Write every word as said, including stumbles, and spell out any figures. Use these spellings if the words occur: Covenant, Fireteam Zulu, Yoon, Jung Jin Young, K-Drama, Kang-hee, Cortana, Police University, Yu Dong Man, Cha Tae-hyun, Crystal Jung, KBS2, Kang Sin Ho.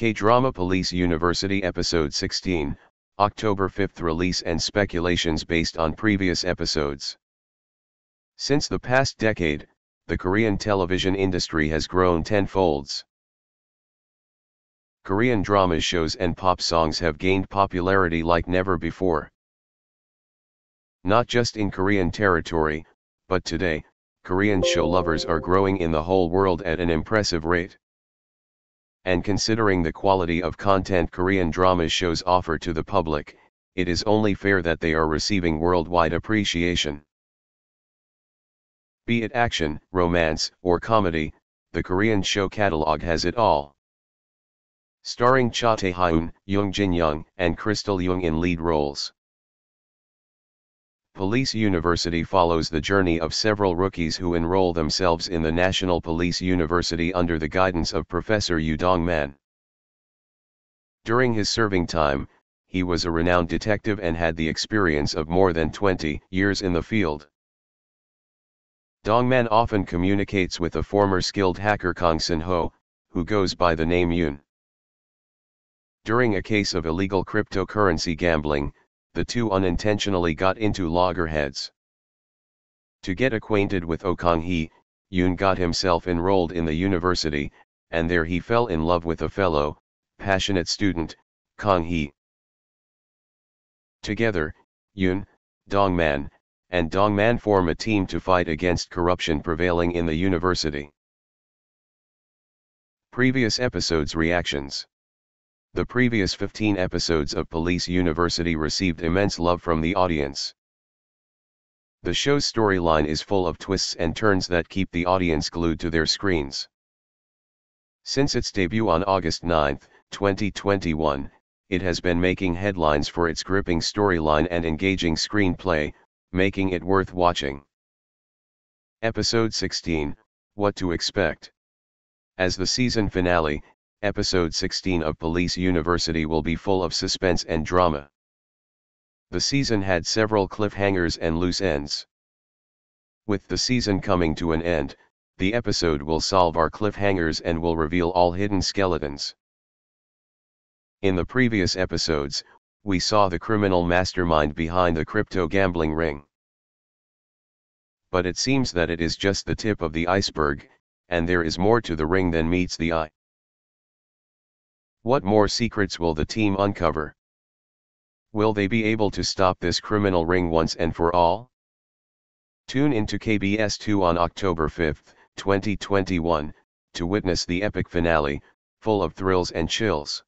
K-Drama Police University Episode sixteen, October fifth release and speculations based on previous episodes. Since the past decade, the Korean television industry has grown tenfolds. Korean drama shows and pop songs have gained popularity like never before. Not just in Korean territory, but today, Korean show lovers are growing in the whole world at an impressive rate. And considering the quality of content Korean drama shows offer to the public, it is only fair that they are receiving worldwide appreciation. Be it action, romance, or comedy, the Korean show catalog has it all. Starring Cha Tae-hyun, Jung Jin Young, and Crystal Jung in lead roles. Police University follows the journey of several rookies who enroll themselves in the National Police University under the guidance of Professor Yu Dong Man. During his serving time, he was a renowned detective and had the experience of more than twenty years in the field. Dong Man often communicates with a former skilled hacker Kang Sin Ho, who goes by the name Yoon. During a case of illegal cryptocurrency gambling, the two unintentionally got into loggerheads. To get acquainted with Kang-hee, Yoon got himself enrolled in the university, and there he fell in love with a fellow, passionate student, Kang-hee. Together, Yoon, Dong Man, and Dong Man form a team to fight against corruption prevailing in the university. Previous episodes reactions. The previous fifteen episodes of Police University received immense love from the audience. The show's storyline is full of twists and turns that keep the audience glued to their screens. Since its debut on August ninth, twenty twenty-one, it has been making headlines for its gripping storyline and engaging screenplay, making it worth watching. Episode sixteen, What to Expect. As the season finale, Episode sixteen of Police University will be full of suspense and drama. The season had several cliffhangers and loose ends. With the season coming to an end, the episode will solve our cliffhangers and will reveal all hidden skeletons. In the previous episodes, we saw the criminal mastermind behind the crypto gambling ring. But it seems that it is just the tip of the iceberg, and there is more to the ring than meets the eye. What more secrets will the team uncover? Will they be able to stop this criminal ring once and for all? Tune into K B S two on October fifth, twenty twenty-one, to witness the epic finale, full of thrills and chills.